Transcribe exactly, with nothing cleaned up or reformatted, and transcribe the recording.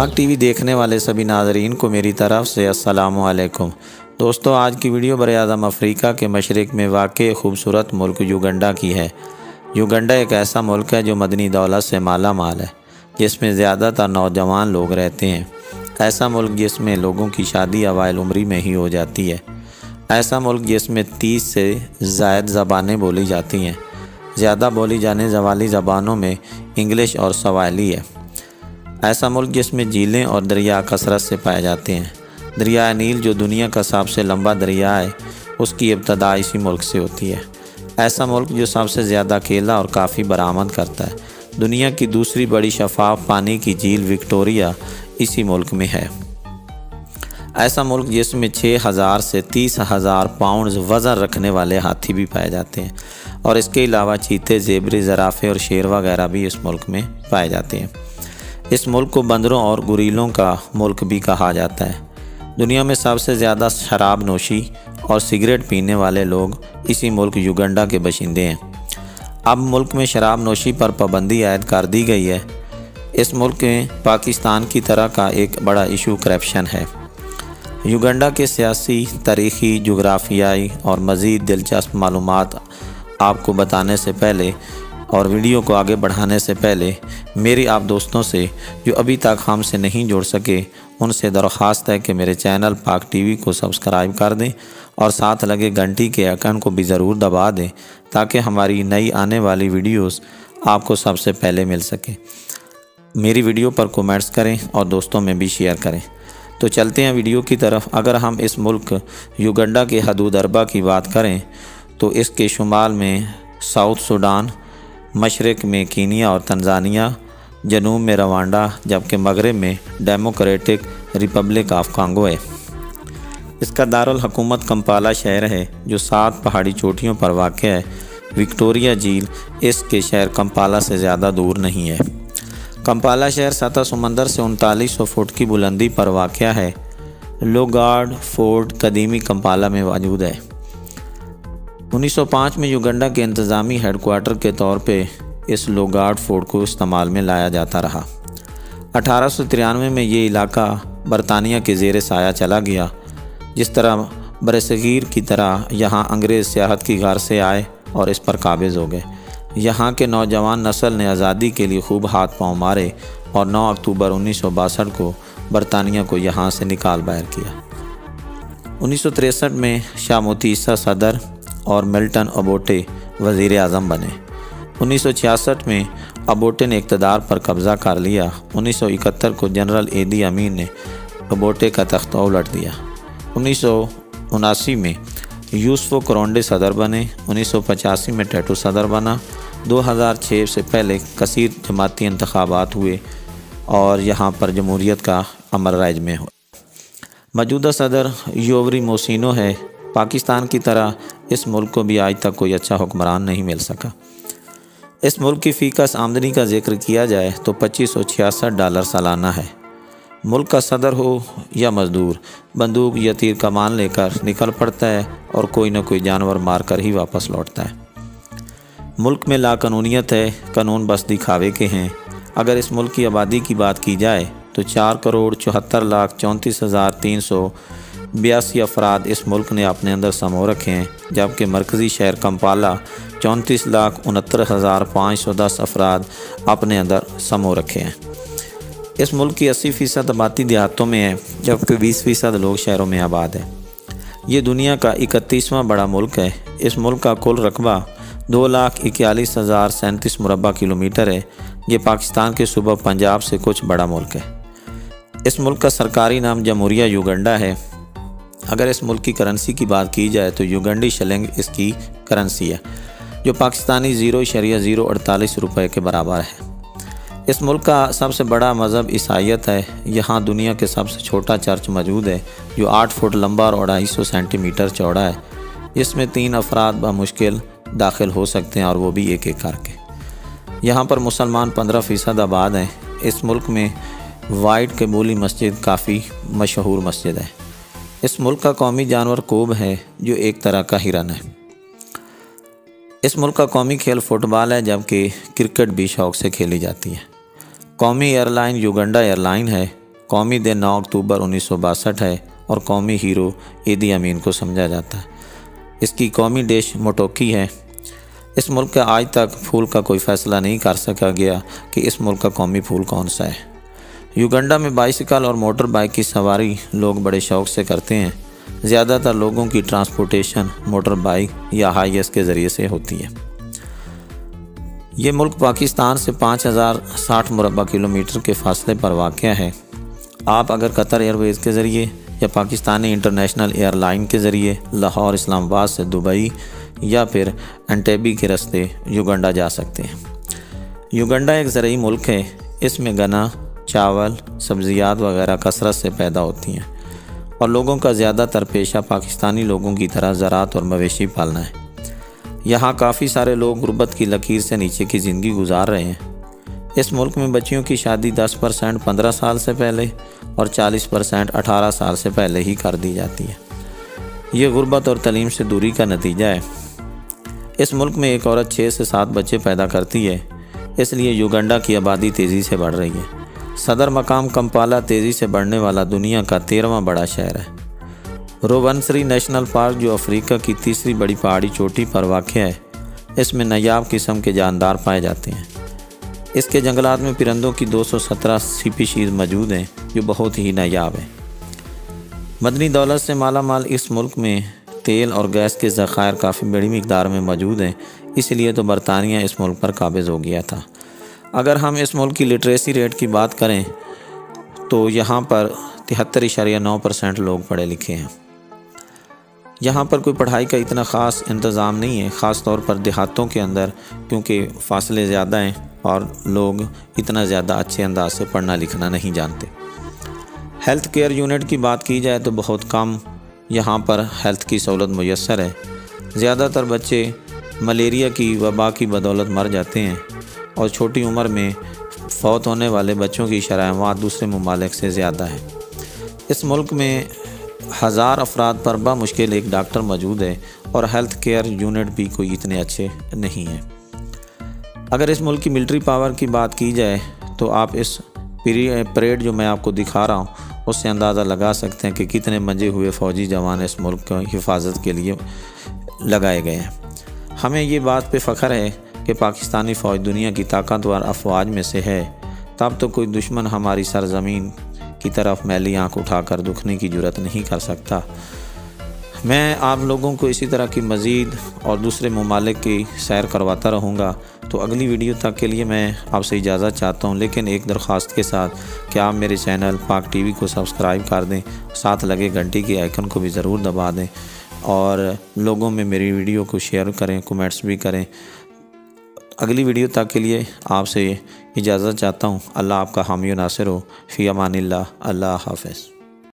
पाक टीवी देखने वाले सभी नाजरीन को मेरी तरफ से अस्सलामुअलैकुम। दोस्तों, आज की वीडियो बरआज़म अफ्रीका के मशरक़ में वाक़ई ख़ूबसूरत मुल्क युगंडा की है। युगंडा एक ऐसा मुल्क है जो मदनी दौलत से माला माल है, जिसमें ज़्यादातर नौजवान लोग रहते हैं। ऐसा मुल्क जिसमें लोगों की शादी अवाइल उम्री में ही हो जाती है। ऐसा मुल्क जिसमें तीस से ज़ायद ज़बानें बोली जाती हैं। ज़्यादा बोली जाने वाली ज़बानों में इंग्लिश और सवाइली है। ऐसा मुल्क जिसमें झीलें और दरिया कसरत से पाए जाते हैं। दरिया नील, जो दुनिया का सबसे लंबा दरिया है, उसकी इब्तदा इसी मुल्क से होती है। ऐसा मुल्क जो सबसे ज़्यादा केला और काफ़ी बरामद करता है। दुनिया की दूसरी बड़ी शफाफ पानी की झील विक्टोरिया इसी मुल्क में है। ऐसा मुल्क जिसमें छः हज़ार से तीस हज़ार पाउंड वज़न रखने वाले हाथी भी पाए जाते हैं, और इसके अलावा चीते, जेबरे, ज़राफ़े और शेर वगैरह भी इस मुल्क में पाए जाते हैं। इस मुल्क को बंदरों और गुरीलों का मुल्क भी कहा जाता है। दुनिया में सबसे ज़्यादा शराब नोशी और सिगरेट पीने वाले लोग इसी मुल्क युगंडा के बशिंदे हैं। अब मुल्क में शराब नोशी पर पाबंदी आयद कर दी गई है। इस मुल्क में पाकिस्तान की तरह का एक बड़ा इशू करप्शन है। युगंडा के सियासी, तारीखी, जुग्राफियाई और मज़ीद दिलचस्प मालूमात आपको बताने से पहले और वीडियो को आगे बढ़ाने से पहले मेरी आप दोस्तों से जो अभी तक हमसे नहीं जुड़ सके उनसे दरख्वास्त है कि मेरे चैनल पाक टीवी को सब्सक्राइब कर दें और साथ लगे घंटी के आइकन को भी ज़रूर दबा दें, ताकि हमारी नई आने वाली वीडियोस आपको सबसे पहले मिल सके। मेरी वीडियो पर कमेंट्स करें और दोस्तों में भी शेयर करें। तो चलते हैं वीडियो की तरफ। अगर हम इस मुल्क युगंडा के हदूद अरबा की बात करें तो इसके शुमाल में साउथ सूडान, मशरक़ में कीनिया और तंजानिया, जनूब में रवांडा, जबकि मगरब में डेमोक्रेटिक रिपब्लिक ऑफ कांगो है। इसका दारुल हुकूमत कंपाला शहर है, जो सात पहाड़ी चोटियों पर वाक़ है। विक्टोरिया झील इसके शहर कंपाला से ज़्यादा दूर नहीं है। कंपाला शहर सतह समंदर से उनतालीस सौ फुट की बुलंदी पर वाक़ है। लोगार्ड फोर्ट कदीमी कंपाला में मौजूद है। उन्नीस सौ पाँच में युगंडा के इंतज़ामी हेडक्वार्टर के तौर पे इस लोगार्ड फोर्ट को इस्तेमाल में लाया जाता रहा। अठारह सौ तिरानवे में ये इलाका बरतानिया के ज़ेर साया चला गया। जिस तरह बरसगीर की तरह यहाँ अंग्रेज़ सियाहत की गार से आए और इस पर काबिज़ हो गए। यहाँ के नौजवान नस्ल ने आज़ादी के लिए खूब हाथ पाँव मारे और नौ अक्टूबर उन्नीस सौ बासठ को बरतानिया को यहाँ से निकाल बाहर किया। उन्नीस सौ तिरसठ में शाह मोती ईसा सदर और मिल्टन ओबोटे वज़ीर आज़म बने। उन्नीस सौ छियासठ में ओबोटे ने इक़्तदार पर कब्ज़ा कर लिया। उन्नीस सौ इकहत्तर को जनरल इदी अमीन ने ओबोटे का तख्त उलट दिया। उन्नीस सौ उनासी में यूसुफ किरोंडे सदर बने। उन्नीस सौ पचासी में टेटू सदर बना। दो हज़ार छह से पहले कसीर जमाती इंतखाबात हुए और यहाँ पर जमहूरियत का अमल राज में हुआ। मौजूदा सदर योवरी मोसिनो है। पाकिस्तान की तरह इस मुल्क को भी आज तक कोई अच्छा हुक्मरान नहीं मिल सका। इस मुल्क की फ़ीकस आमदनी का जिक्र किया जाए तो पच्चीस सौ छियासठ डॉलर सालाना है। मुल्क का सदर हो या मज़दूर, बंदूक या तीर कमान लेकर निकल पड़ता है और कोई ना कोई जानवर मार कर ही वापस लौटता है। मुल्क में लाकानूनीत है। कानून बस दिखावे के हैं। अगर इस मुल्क की आबादी की बात की जाए तो चार करोड़ चौहत्तर लाख चौंतीस हज़ार तीन सौ बयासी अफराद इस मुल्क ने अपने अंदर समो रखे हैं, जबकि मरकज़ी शहर कंपाला चौंतीस लाख उनहत्तर हज़ार पाँच सौ दस अफराद अपने अंदर समो रखे हैं। इस मुल्क की अस्सी फ़ीसद आबादी देहातों में है, जबकि बीस फ़ीसद लोग शहरों में आबाद है। ये दुनिया का इकतीसवां बड़ा मुल्क है। इस मुल्क का कुल रकबा दो लाख इकतालीस हज़ार सैंतीस मुरबा किलोमीटर है। ये पाकिस्तान के सूबा पंजाब से कुछ बड़ा मुल्क है। इस मुल्क का सरकारी नाम जमहूरिया युगंडा है। अगर इस मुल्क की करेंसी की बात की जाए तो युगंडी शलिंग इसकी करेंसी है, जो पाकिस्तानी ज़ीरो इशारिया ज़ीरो अड़तालीस रुपये के बराबर है। इस मुल्क का सबसे बड़ा मज़हब ईसाईयत है। यहाँ दुनिया के सबसे छोटा चर्च मौजूद है, जो आठ फुट लंबा और ढाई सौ सेंटीमीटर चौड़ा है, जिसमें तीन अफराद बामुश्किल दाखिल हो सकते हैं, और वो भी एक एक करके। यहाँ पर मुसलमान पंद्रह फ़ीसद आबाद हैं। इस मुल्क में वाइट कबूली मस्जिद काफ़ी मशहूर मस्जिद है। इस मुल्क का कौमी जानवर कोब है, जो एक तरह का हिरन है। इस मुल्क का कौमी खेल फुटबॉल है, जबकि क्रिकेट भी शौक से खेली जाती है। कौमी एयरलाइन युगंडा एयरलाइन है। कौमी दिन नौ अक्टूबर उन्नीस सौ बासठ है और कौमी हीरो ईदी अमीन को समझा जाता है। इसकी कौमी डिश मोटोकी है। इस मुल्क का आज तक फूल का कोई फैसला नहीं कर सका गया कि इस मुल्क का कौमी फूल कौन सा है। युगांडा में बाइसिकल और मोटर बाइक की सवारी लोग बड़े शौक से करते हैं। ज़्यादातर लोगों की ट्रांसपोर्टेशन मोटर बाइक या हाईएस के ज़रिए से होती है। ये मुल्क पाकिस्तान से पाँच हज़ार साठ मुरबा किलोमीटर के फासले पर वाक़या है। आप अगर कतर एयरवेज़ के ज़रिए या पाकिस्तानी इंटरनेशनल एयरलाइन के ज़रिए लाहौर इस्लामाबाद से दुबई या फिर एंटेबी के रास्ते युगांडा जा सकते हैं। युगांडा एक ज़रई मुल्क है। इसमें गन्ना, चावल, सब्जियात वगैरह कसरत से पैदा होती हैं और लोगों का ज़्यादातर पेशा पाकिस्तानी लोगों की तरह ज़रात और मवेशी पालना है। यहाँ काफ़ी सारे लोग गुर्बत की लकीर से नीचे की ज़िंदगी गुजार रहे हैं। इस मुल्क में बच्चियों की शादी दस परसेंट पंद्रह साल से पहले और चालीस परसेंट अठारह साल से पहले ही कर दी जाती है। ये गुर्बत और तलीम से दूरी का नतीजा है। इस मुल्क में एक औरत छः से सात बच्चे पैदा करती है, इसलिए युगांडा की आबादी तेज़ी से बढ़ रही है। सदर मकाम कंपाला तेज़ी से बढ़ने वाला दुनिया का तेरहवां बड़ा शहर है। रोवनसरी नेशनल पार्क, जो अफ्रीका की तीसरी बड़ी पहाड़ी चोटी पर वाक़या है, इसमें नायाब किस्म के जानदार पाए जाते हैं। इसके जंगलात में परिंदों की दो सौ सत्रह स्पीशीज़ मौजूद हैं जो बहुत ही नायाब हैं। मदनी दौलत से मालामाल इस मुल्क में तेल और गैस के ज़खायर काफ़ी बड़ी मकदार में मौजूद हैं, इसलिए तो बरतानिया इस मुल्क पर काबिज़ हो गया था। अगर हम इस मुल्क की लिटरेसी रेट की बात करें तो यहाँ पर तिहत्तर इशारिया नौ परसेंट लोग पढ़े लिखे हैं। यहाँ पर कोई पढ़ाई का इतना ख़ास इंतज़ाम नहीं है, ख़ास तौर पर देहातों के अंदर, क्योंकि फ़ासले ज़्यादा हैं और लोग इतना ज़्यादा अच्छे अंदाज से पढ़ना लिखना नहीं जानते। हेल्थ केयर यूनिट की बात की जाए तो बहुत कम यहाँ पर हेल्थ की सहूलत मुयसर है। ज़्यादातर बच्चे मलेरिया की वबा की बदौलत मर जाते हैं और छोटी उम्र में फौत होने वाले बच्चों की शरह दूसरे ममालिक से ज़्यादा है। इस मुल्क में हज़ार अफराद पर बामुश्किल एक डॉक्टर मौजूद है और हेल्थ केयर यूनिट भी कोई इतने अच्छे नहीं हैं। अगर इस मुल्क की मिलिट्री पावर की बात की जाए तो आप इस परेड जो मैं आपको दिखा रहा हूँ उससे अंदाज़ा लगा सकते हैं कि कितने मंजे हुए फ़ौजी जवान इस मुल्क की हिफाजत के लिए लगाए गए हैं। हमें ये बात पे फ़ख्र है कि पाकिस्तानी फ़ौज दुनिया की ताकतवर अफवाज में से है। तब तो कोई दुश्मन हमारी सरजमीन की तरफ मैली आंख उठाकर दुखने की जुरत नहीं कर सकता। मैं आप लोगों को इसी तरह की मज़ीद और दूसरे ममालिक की सैर करवाता रहूँगा। तो अगली वीडियो तक के लिए मैं आपसे इजाज़त चाहता हूँ, लेकिन एक दरख्वास्त के साथ कि आप मेरे चैनल पाक टीवी को सब्सक्राइब कर दें, साथ लगे घंटी के आइकन को भी ज़रूर दबा दें और लोगों में मेरी वीडियो को शेयर करें, कमेंट्स भी करें। अगली वीडियो तक के लिए आपसे इजाज़त चाहता हूँ। अल्लाह आपका हामी नासिर हो। फ़ी अमानिल्लाह। अल्लाह हाफ़िज़।